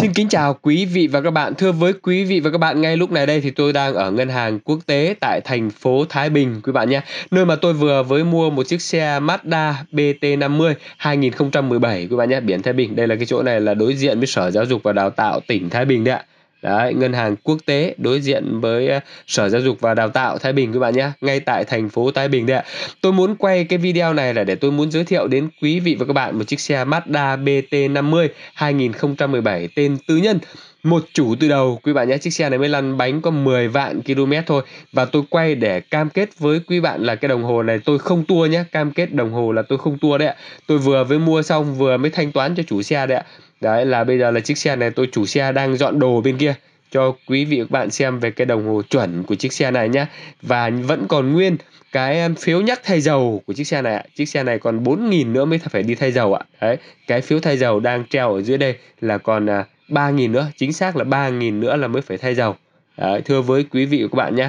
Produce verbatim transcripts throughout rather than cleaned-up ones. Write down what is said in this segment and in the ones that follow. Xin kính chào quý vị và các bạn. Thưa với quý vị và các bạn, ngay lúc này đây thì tôi đang ở Ngân hàng Quốc tế tại thành phố Thái Bình quý bạn nhé. Nơi mà tôi vừa mới mua một chiếc xe Mazda B T năm mươi hai nghìn không trăm mười bảy quý bạn nhé, biển Thái Bình. Đây là cái chỗ này là đối diện với Sở Giáo dục và Đào tạo tỉnh Thái Bình đấy ạ. Đấy, Ngân hàng Quốc tế đối diện với Sở Giáo dục và Đào tạo Thái Bình các bạn nhé, ngay tại thành phố Thái Bình đấy ạ. Tôi muốn quay cái video này là để tôi muốn giới thiệu đến quý vị và các bạn một chiếc xe Mazda B T năm mươi hai nghìn không trăm mười bảy tên tư nhân, một chủ từ đầu quý bạn nhé. Chiếc xe này mới lăn bánh có mười vạn km thôi. Và tôi quay để cam kết với quý bạn là cái đồng hồ này tôi không tua nhé. Cam kết đồng hồ là tôi không tua đấy ạ. Tôi vừa mới mua xong, vừa mới thanh toán cho chủ xe đấy ạ. Đấy là bây giờ là chiếc xe này tôi chủ xe đang dọn đồ bên kia cho quý vị và các bạn xem về cái đồng hồ chuẩn của chiếc xe này nhé. Và vẫn còn nguyên cái phiếu nhắc thay dầu của chiếc xe này ạ. Chiếc xe này còn bốn nghìn nữa mới phải đi thay dầu ạ. Đấy, cái phiếu thay dầu đang treo ở dưới đây là còn ba nghìn nữa, chính xác là ba nghìn nữa là mới phải thay dầu. Đấy, thưa với quý vị và các bạn nhé.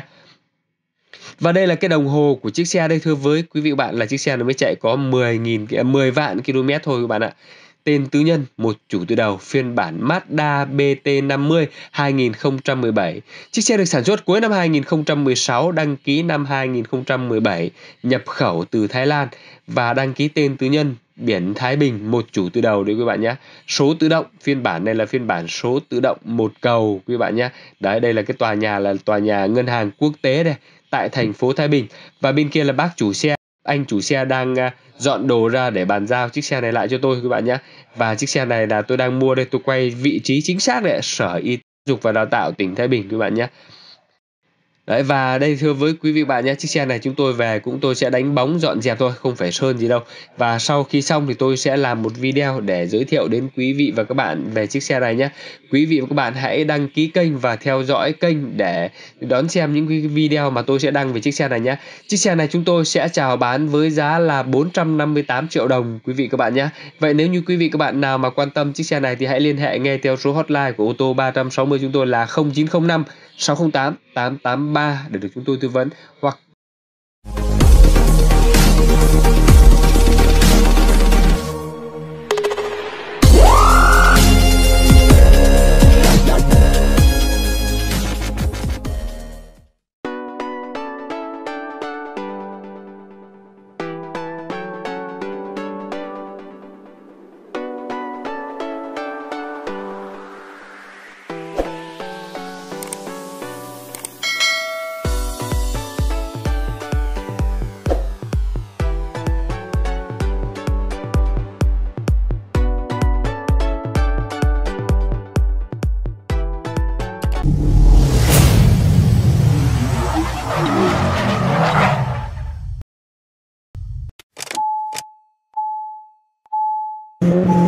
Và đây là cái đồng hồ của chiếc xe đây, thưa với quý vị và các bạn, là chiếc xe nó mới chạy có mười nghìn mười vạn km thôi các bạn ạ. Tên tư nhân, một chủ từ đầu, phiên bản Mazda B T năm mươi hai nghìn không trăm mười bảy. Chiếc xe được sản xuất cuối năm hai nghìn không trăm mười sáu, đăng ký năm hai nghìn không trăm mười bảy, nhập khẩu từ Thái Lan và đăng ký tên tư nhân, biển Thái Bình, một chủ từ đầu đấy quý bạn nhé. Số tự động, phiên bản này là phiên bản số tự động một cầu quý bạn nhé. Đấy, đây là cái tòa nhà là tòa nhà Ngân hàng Quốc tế đây, tại thành phố Thái Bình. Và bên kia là bác chủ xe, anh chủ xe đang dọn đồ ra để bàn giao chiếc xe này lại cho tôi các bạn nhé. Và chiếc xe này là tôi đang mua đây, tôi quay vị trí chính xác đấy, Sở Y tế Giáo dục và Đào tạo tỉnh Thái Bình các bạn nhé. Đấy, và đây thưa với quý vị bạn nhé, chiếc xe này chúng tôi về cũng tôi sẽ đánh bóng dọn dẹp thôi, không phải sơn gì đâu. Và sau khi xong thì tôi sẽ làm một video để giới thiệu đến quý vị và các bạn về chiếc xe này nhé. Quý vị và các bạn hãy đăng ký kênh và theo dõi kênh để đón xem những video mà tôi sẽ đăng về chiếc xe này nhé. Chiếc xe này chúng tôi sẽ chào bán với giá là bốn trăm năm mươi tám triệu đồng quý vị các bạn nhé. Vậy nếu như quý vị các bạn nào mà quan tâm chiếc xe này thì hãy liên hệ ngay theo số hotline của ô tô ba sáu không chúng tôi là không chín không năm sáu không tám tám tám ba để được chúng tôi tư vấn, hoặc Thank you.